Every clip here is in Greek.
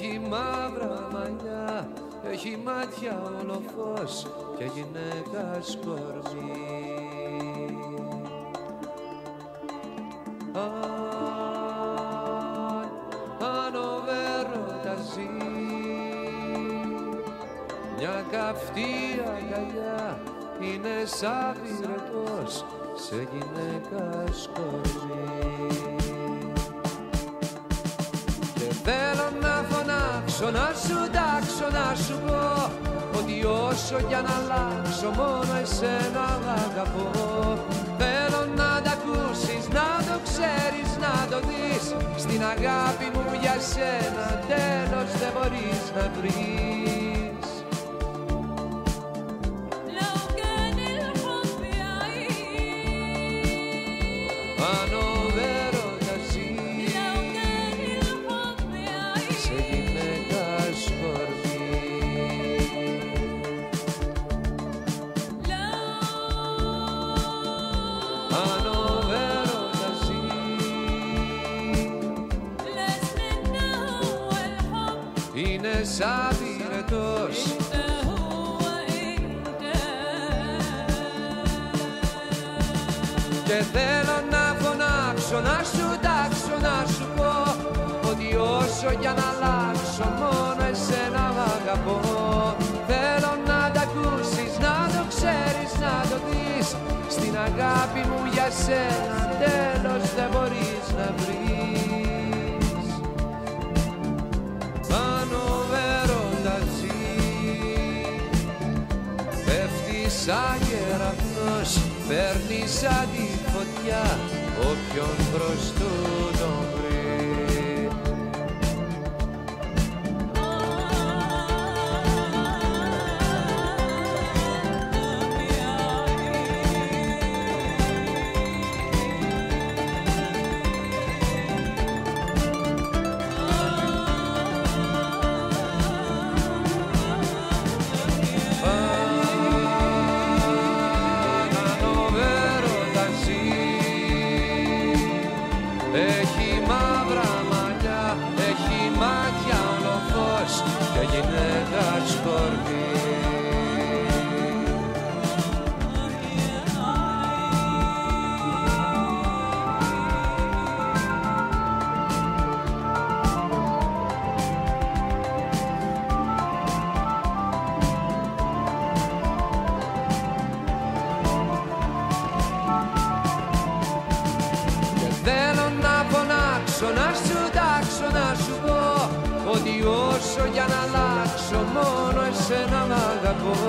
Έχει μαύρα μαλλιά, έχει μάτια ολοφός και γυναίκα σκορμί. Αν ο Βέροντας ζει, μια καυτή αγκαλιά είναι σαν πυρετός σε γυναίκα σκορμί. Θέλω να φωνάξω, να σου τάξω, να σου πω ότι όσο κι αν αλλάξω μόνο εσένα αγαπώ. Θέλω να τα ακούσεις, να το ξέρεις, να το δεις, στην αγάπη μου για σένα τέλος δεν μπορείς να βρεις. Είναι σαν πυρετός. Και θέλω να φωνάξω, να σου τάξω, να σου πω ότι όσο κι αν αλλάξω μόνο εσένα αγαπώ. Θέλω να τα ακούσεις, να το ξέρεις, να το δεις, στην αγάπη μου για σένα τέλος δεν μπορείς να βρεις. Σαν κεραυνός παίρνει σαν τη φωτιά όποιον προς του τον βρει. Έχει μαύρα μαλλιά, έχει μάτια ολοφός και γυναίκα σκορπί. Να σου τάξω, να σου πω ότι όσο για να αλλάξω μόνο εσένα μ' αγαπώ.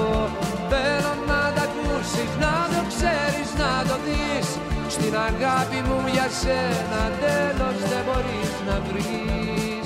Θέλω να τα ακούσεις, να το ξέρεις, να το δεις, στην αγάπη μου για σένα τέλος δεν μπορείς να βρεις.